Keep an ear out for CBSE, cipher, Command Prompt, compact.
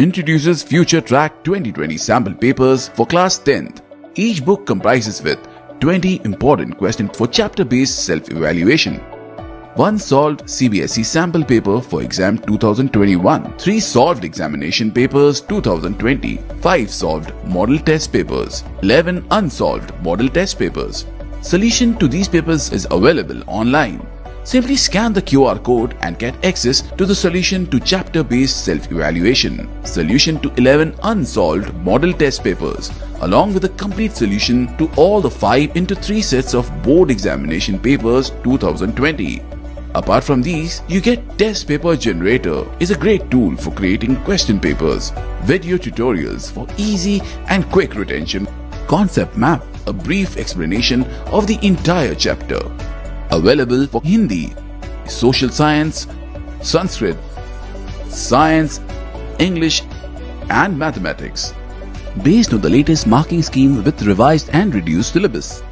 introduces future track 2020 sample papers for class 10th. Each book comprises with 20 important questions for chapter-based self-evaluation. One solved CBSE sample paper for exam 2021, 3 solved examination papers 2020, 5 solved model test papers, 11 unsolved model test papers. Solution to these papers is available online. Simply scan the QR code and get access to the solution to chapter-based self-evaluation, solution to 11 unsolved model test papers, along with a complete solution to all the 5 into 3 sets of board examination papers 2020. Apart from these, you get Test Paper Generator is a great tool for creating question papers, video tutorials for easy and quick retention, concept map, a brief explanation of the entire chapter. Available for Hindi, Social Science, Sanskrit, Science, English and Mathematics. Based on the latest marking scheme with revised and reduced syllabus.